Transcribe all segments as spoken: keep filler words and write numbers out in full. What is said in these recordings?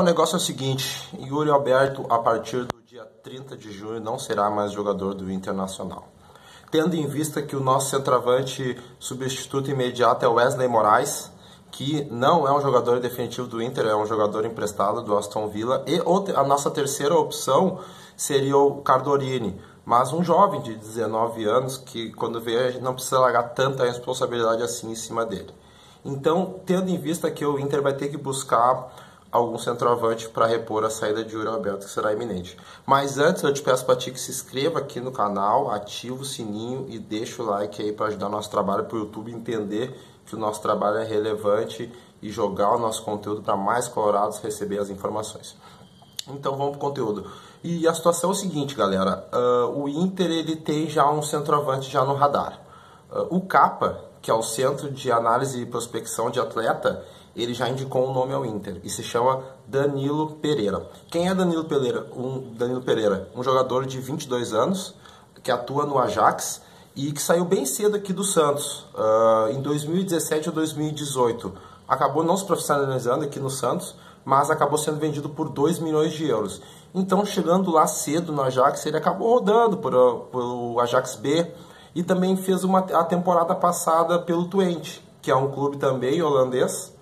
o negócio é o seguinte, Yuri Alberto, a partir do dia trinta de junho, não será mais jogador do Internacional. Tendo em vista que o nosso centroavante substituto imediato é o Wesley Moraes, que não é um jogador definitivo do Inter, é um jogador emprestado do Aston Villa. E a nossa terceira opção seria o Cardorini, mas um jovem de dezenove anos que, quando veio, a gente não precisa largar tanta responsabilidade assim em cima dele. Então, tendo em vista que o Inter vai ter que buscar algum centroavante para repor a saída de Júlio Alberto, que será iminente. Mas antes, eu te peço para ti que se inscreva aqui no canal, ativa o sininho e deixa o like aí para ajudar o nosso trabalho, para o YouTube entender que o nosso trabalho é relevante e jogar o nosso conteúdo para mais colorados receber as informações. Então vamos para o conteúdo. E a situação é o seguinte, galera, uh, o Inter ele tem já um centroavante já no radar. Uh, o CAPA, que é o Centro de Análise e Prospecção de Atleta, ele já indicou um nome ao Inter e se chama Danilo Pereira. Quem é Danilo Pereira? Um, Danilo Pereira, um jogador de vinte e dois anos que atua no Ajax e que saiu bem cedo aqui do Santos, uh, em dois mil e dezessete ou dois mil e dezoito. Acabou não se profissionalizando aqui no Santos, mas acabou sendo vendido por dois milhões de euros. Então, chegando lá cedo no Ajax, ele acabou rodando pelo Ajax B e também fez uma, a temporada passada pelo Twente, que é um clube também holandês.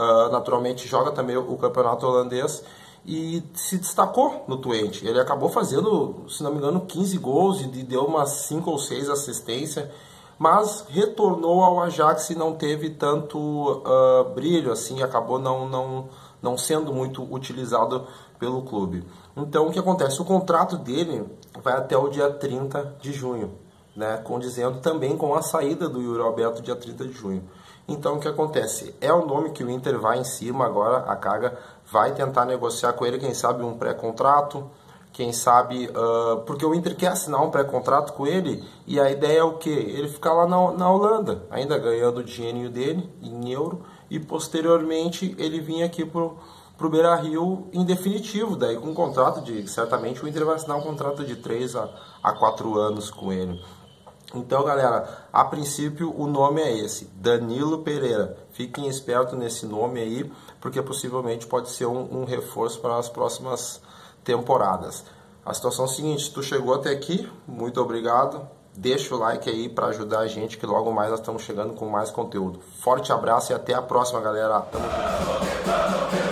Uh, naturalmente joga também o, o campeonato holandês e se destacou no Twente. Ele acabou fazendo, se não me engano, quinze gols e deu umas cinco ou seis assistências, mas retornou ao Ajax e não teve tanto uh, brilho, assim, acabou não, não, não sendo muito utilizado pelo clube. Então o que acontece? O contrato dele vai até o dia trinta de junho, né, condizendo também com a saída do Yuri Alberto dia trinta de junho. Então o que acontece? É o nome que o Inter vai em cima agora, a carga vai tentar negociar com ele, quem sabe um pré-contrato, quem sabe, uh, porque o Inter quer assinar um pré-contrato com ele e a ideia é o que? Ele ficar lá na, na Holanda, ainda ganhando o dinheirinho dele em euro e posteriormente ele vir aqui pro pro Beira-Rio em definitivo, daí com um contrato de, certamente o Inter vai assinar um contrato de três a quatro anos com ele. Então, galera, a princípio o nome é esse, Danilo Pereira. Fiquem espertos nesse nome aí, porque possivelmente pode ser um, um reforço para as próximas temporadas. A situação é a seguinte, se tu chegou até aqui, muito obrigado. Deixa o like aí para ajudar a gente, que logo mais nós estamos chegando com mais conteúdo. Forte abraço e até a próxima, galera. Tamo junto.